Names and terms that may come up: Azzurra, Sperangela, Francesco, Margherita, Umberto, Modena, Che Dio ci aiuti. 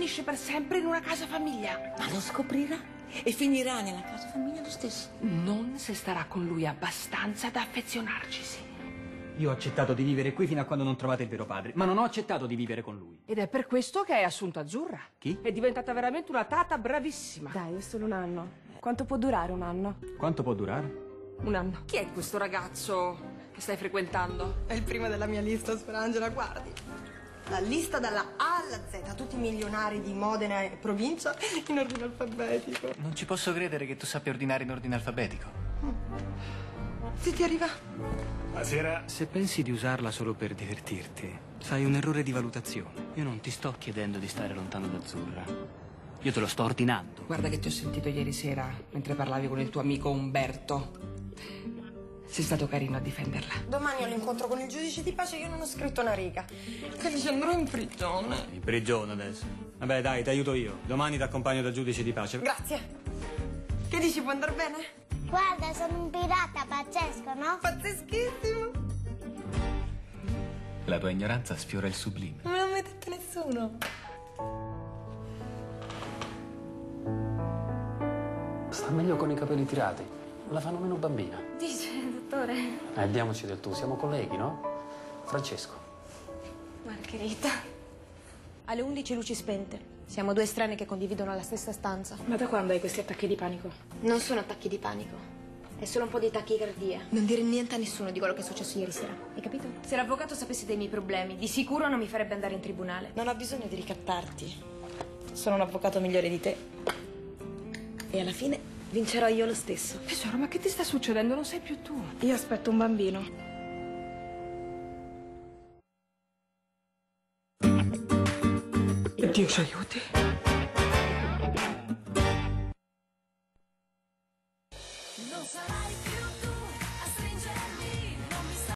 finisce per sempre in una casa famiglia. Ma lo scoprirà e finirà nella casa famiglia lo stesso. Non se starà con lui abbastanza da affezionarcisi. Io ho accettato di vivere qui fino a quando non trovate il vero padre, ma non ho accettato di vivere con lui. Ed è per questo che hai assunto Azzurra. Chi? È diventata veramente una tata bravissima. Dai, è solo un anno. Quanto può durare un anno? Quanto può durare? Un anno. Chi è questo ragazzo che stai frequentando? È il primo della mia lista, Sperangela, guardi. La lista dalla A alla Z, tutti i milionari di Modena e provincia in ordine alfabetico. Non ci posso credere che tu sappia ordinare in ordine alfabetico. Se ti arriva... Buonasera. Se pensi di usarla solo per divertirti, fai un errore di valutazione. Io non ti sto chiedendo di stare lontano da Azzurra. Io te lo sto ordinando. Guarda che ti ho sentito ieri sera mentre parlavi con il tuo amico Umberto. Sei stato carino a difenderla. Domani ho l'incontro con il giudice di pace e io non ho scritto una riga. Che ci andrò in prigione. In prigione adesso? Vabbè dai, ti aiuto io. Domani ti accompagno dal giudice di pace. Grazie. Che dici, può andar bene? Guarda, sono un pirata pazzesco, no? Pazzeschissimo! La tua ignoranza sfiora il sublime. Non me l'ha mai detto nessuno. Sta meglio con i capelli tirati. La fanno meno bambina. Dice, dottore. Diamoci del tu, siamo colleghi, no? Francesco. Margherita. Alle 11 luci spente. Siamo due strane che condividono la stessa stanza. Ma da quando hai questi attacchi di panico? Non sono attacchi di panico. È solo un po' di tachicardia. Non dire niente a nessuno di quello che è successo ieri sera. Hai capito? Se l'avvocato sapesse dei miei problemi, di sicuro non mi farebbe andare in tribunale. Non ho bisogno di ricattarti. Sono un avvocato migliore di te. E alla fine vincerò io lo stesso. Tesoro, ma che ti sta succedendo? Non sei più tu. Io aspetto un bambino. Che Dio ci aiuti. Non sarai più